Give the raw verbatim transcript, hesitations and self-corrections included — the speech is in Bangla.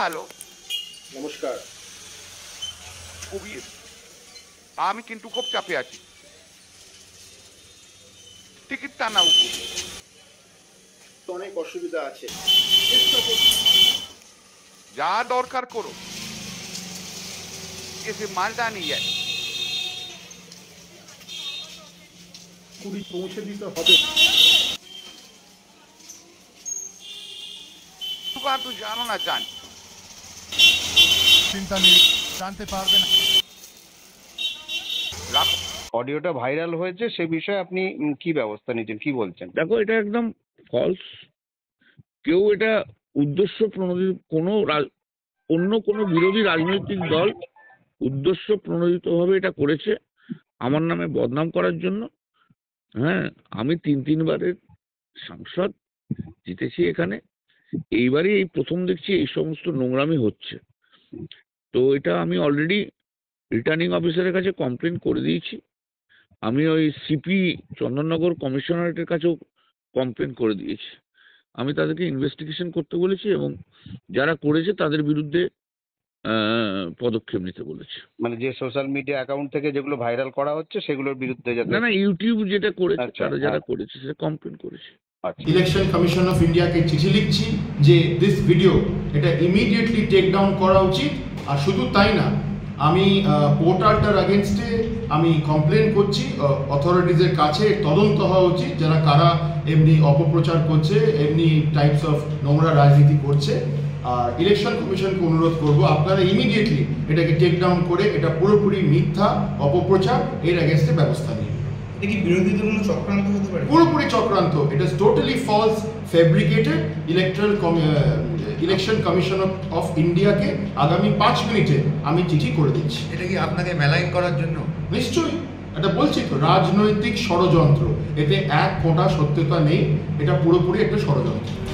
হ্যালো, নমস্কার। খুবই আমি কিন্তু খুব চাপে আছি, টিকিট টানা উচিত, অনেক অসুবিধা আছে, যা দরকার করো, এসে মালটা নিয়ে যায়, পুরী পৌঁছে দিতে হবে। তো জানো না, জানি চিন্তা নেই, জানতে পারবে না। অডিওটা ভাইরাল হয়েছে, সে বিষয়ে আপনি কি ব্যবস্থা নিয়েছেন, কি বলছেন? দেখো, এটা একদম ফলস। কেউ এটা উদ্দেশ্য প্রণোদিত, কোনো অন্য কোনো বিরোধী রাজনৈতিক দল উদ্দেশ্য প্রণোদিতভাবে এটা করেছে আমার নামে বদনাম করার জন্য। হ্যাঁ, আমি তিন তিনবারের সাংসদ জিতেছি এখানে, এইবারই এই প্রথম দেখছি এই সমস্ত নোংরামি হচ্ছে। তো এটা আমি অলরেডি রিটার্নিং অফিসারের কাছে কমপ্লেন করে দিয়েছি, আমি ওই সিপি চন্দননগর কমিশনারেটের কাছেও কমপ্লেন করে দিয়েছি। আমি তাদেরকে ইনভেস্টিগেশন করতে বলেছি এবং যারা করেছে তাদের বিরুদ্ধে পদক্ষেপ নিতে বলেছি। মানে যে সোশ্যাল মিডিয়া অ্যাকাউন্ট থেকে যেগুলো ভাইরাল করা হচ্ছে সেগুলোর বিরুদ্ধে, না না ইউটিউব যেটা করেছে, তারা যারা করেছে সেটা কমপ্লেন করেছে। ইলেকশন কমিশন অফ ইন্ডিয়াকে চিঠি লিখছি যে দিস ভিডিও এটা ইমিডিয়েটলি টেক ডাউন করা উচিত। আর শুধু তাই না, আমি পোর্টালটার এগেইনস্টে আমি কমপ্লেন করছি, অথরিটিজের কাছে তদন্ত হওয়া উচিত যারা কারা এমনি অপপ্রচার করছে, এমনি টাইপস অফ নোংরা রাজনীতি করছে। আর ইলেকশন কমিশনকে অনুরোধ করবো, আপনারা ইমিডিয়েটলি এটাকে টেক ডাউন করে, এটা পুরোপুরি মিথ্যা অপপ্রচার, এর এগেইনস্টে ব্যবস্থা নিন। পুরোপুরি চক্রান্ত, এটা totally false, fabricated. Electoral election commission of ইন্ডিয়াকে আগামী পাঁচ মিনিটে আমি চিঠি করে দিচ্ছি। এটা কি আপনাকে মেলাইন করার জন্য? নিশ্চয়ই, এটা বলছি তো, রাজনৈতিক ষড়যন্ত্র, এতে এক ফোঁটা সত্যতা নেই, এটা পুরোপুরি একটা ষড়যন্ত্র।